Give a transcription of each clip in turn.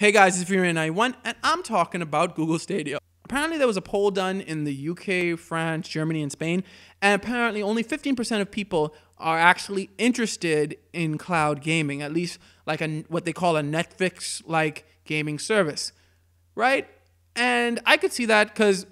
Hey guys, it's FeedingFrenzy91 and I'm talking about Google Stadia. Apparently there was a poll done in the UK, France, Germany, and Spain, and apparently only 15% of people are actually interested in cloud gaming, at least like what they call a Netflix-like gaming service, right? And I could see that because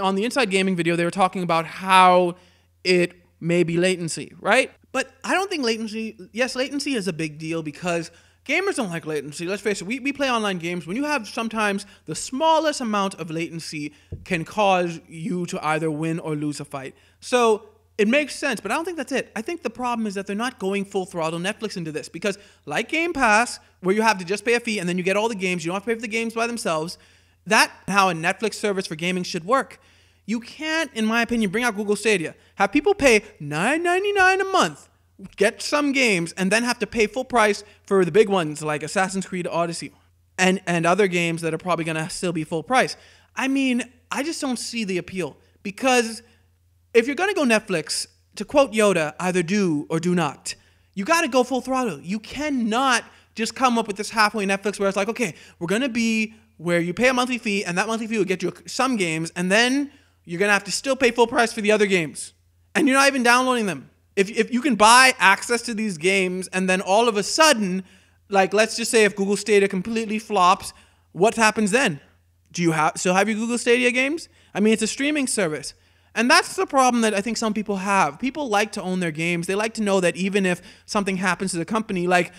on the Inside Gaming video, they were talking about how it may be latency, right? But I don't think latency is a big deal because gamers don't like latency. Let's face it, we play online games. When you have sometimes the smallest amount of latency can cause you to either win or lose a fight. So it makes sense, but I don't think that's it. I think the problem is that they're not going full throttle Netflix into this because like Game Pass, where you have to just pay a fee and then you get all the games, you don't have to pay for the games by themselves, that's how a Netflix service for gaming should work. You can't, in my opinion, bring out Google Stadia, have people pay $9.99 a month, get some games, and then have to pay full price for the big ones like Assassin's Creed Odyssey and other games that are probably going to still be full price. I mean, I just don't see the appeal because if you're going to go Netflix, to quote Yoda, either do or do not. You got to go full throttle. You cannot just come up with this halfway Netflix where it's like, okay, we're going to be where you pay a monthly fee and that monthly fee will get you some games and then you're going to have to still pay full price for the other games. And you're not even downloading them. If you can buy access to these games and then all of a sudden, like let's just say if Google Stadia completely flops, what happens then? Do you still have your Google Stadia games? I mean, it's a streaming service. And that's the problem that I think some people have. People like to own their games. They like to know that even if something happens to the company, like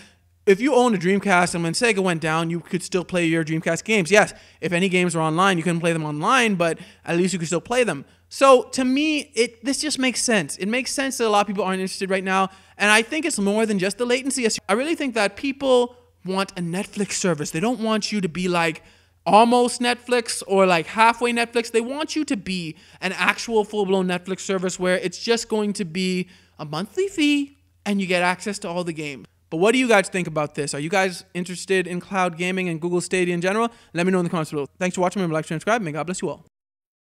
if you own a Dreamcast and when Sega went down, you could still play your Dreamcast games. Yes, if any games were online, you couldn't play them online, but at least you could still play them. So to me, this just makes sense. It makes sense that a lot of people aren't interested right now. And I think it's more than just the latency. I really think that people want a Netflix service. They don't want you to be like almost Netflix or like halfway Netflix. They want you to be an actual full-blown Netflix service where it's just going to be a monthly fee and you get access to all the games. But what do you guys think about this? Are you guys interested in cloud gaming and Google Stadia in general? Let me know in the comments below. Thanks for watching. Remember to like, share, and subscribe. May God bless you all.